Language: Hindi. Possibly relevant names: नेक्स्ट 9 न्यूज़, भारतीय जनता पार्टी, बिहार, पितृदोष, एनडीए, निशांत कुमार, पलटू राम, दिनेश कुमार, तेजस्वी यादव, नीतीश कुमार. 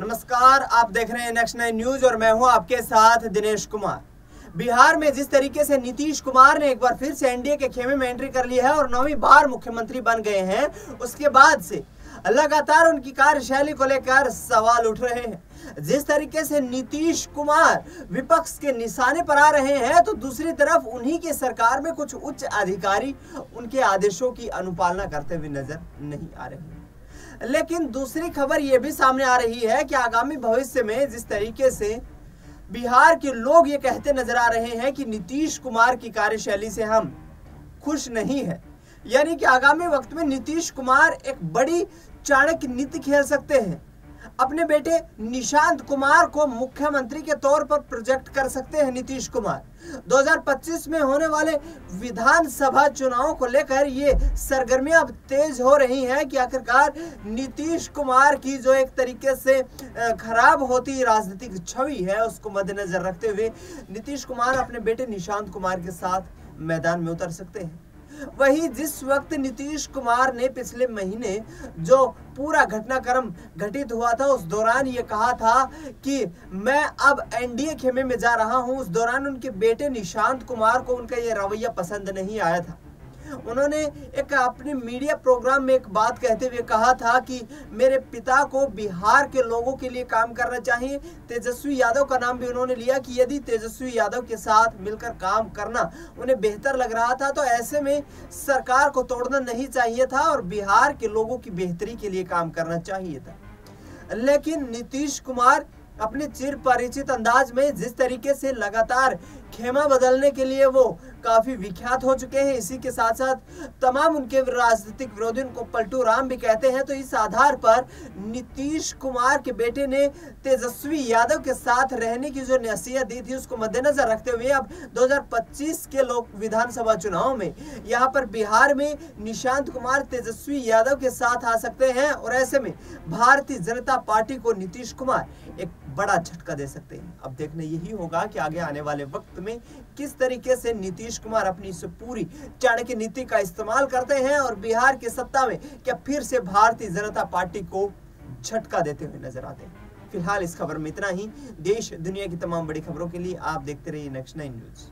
नमस्कार, आप देख रहे हैं नेक्स्ट 9 न्यूज़ और मैं हूं आपके साथ दिनेश कुमार। बिहार में जिस तरीके से नीतीश कुमार ने एक बार फिर से एनडीए के खेमे में एंट्री कर ली है और 9वीं बार मुख्यमंत्री बन गए हैं, उसके बाद से लगातार उनकी कार्यशैली को लेकर सवाल उठ रहे हैं। जिस तरीके से नीतीश कुमार विपक्ष के निशाने पर आ रहे हैं, तो दूसरी तरफ उन्हीं की सरकार में कुछ उच्च अधिकारी उनके आदेशों की अनुपालना करते हुए नजर नहीं आ रहे हैं। लेकिन दूसरी खबर यह भी सामने आ रही है कि आगामी भविष्य में जिस तरीके से बिहार के लोग ये कहते नजर आ रहे हैं कि नीतीश कुमार की कार्यशैली से हम खुश नहीं है, यानी कि आगामी वक्त में नीतीश कुमार एक बड़ी चाणक्य नीति खेल सकते हैं, अपने बेटे निशांत कुमार को मुख्यमंत्री के तौर पर प्रोजेक्ट कर सकते हैं। नीतीश कुमार 2025 में होने वाले विधानसभा चुनाव को लेकर ये सरगर्मियां अब तेज हो रही हैं कि आखिरकार नीतीश कुमार की जो एक तरीके से खराब होती राजनीतिक छवि है, उसको मद्देनजर रखते हुए नीतीश कुमार अपने बेटे निशांत कुमार के साथ मैदान में उतर सकते हैं। वहीं जिस वक्त नीतीश कुमार ने पिछले महीने जो पूरा घटनाक्रम घटित हुआ था, उस दौरान ये कहा था कि मैं अब एनडीए खेमे में जा रहा हूं, उस दौरान उनके बेटे निशांत कुमार को उनका ये रवैया पसंद नहीं आया था। उन्होंने एक अपने मीडिया प्रोग्राम में एक बात कहते हुए कहा था कि मेरे पिता को बिहार के लोगों के लिए काम करना चाहिए। तेजस्वी यादव का नाम भी उन्होंने लिया कि यदि तेजस्वी यादव के साथ मिलकर काम करना उन्हें बेहतर लग रहा था, तो ऐसे में सरकार को तोड़ना नहीं चाहिए था और बिहार के लोगों की बेहतरी के लिए काम करना चाहिए था। लेकिन नीतीश कुमार अपने चिर परिचित अंदाज में जिस तरीके से लगातार खेमा बदलने के लिए वो काफ़ी विख्यात हो चुके हैं, इसी के साथ साथ तमाम उनके राजनीतिक विरोधियों को पलटू राम भी कहते हैं, तो इस आधार पर नीतीश कुमार के बेटे ने तेजस्वी यादव के साथ रहने की जो नसीहत दी थी, उसको मद्देनजर रखते हुए अब 2025 के लोक विधानसभा चुनाव में यहाँ पर बिहार में निशांत कुमार तेजस्वी यादव के साथ आ सकते हैं और ऐसे में भारतीय जनता पार्टी को नीतीश कुमार एक बड़ा झटका दे सकते हैं। अब देखना यही होगा कि आगे आने वाले वक्त में किस तरीके से नीतीश कुमार अपनी इस पूरी चाणक्य नीति का इस्तेमाल करते हैं और बिहार की सत्ता में क्या फिर से भारतीय जनता पार्टी को झटका देते हुए नजर आते हैं। फिलहाल इस खबर में इतना ही। देश दुनिया की तमाम बड़ी खबरों के लिए आप देखते रहिए नेक्स्ट 9 न्यूज़।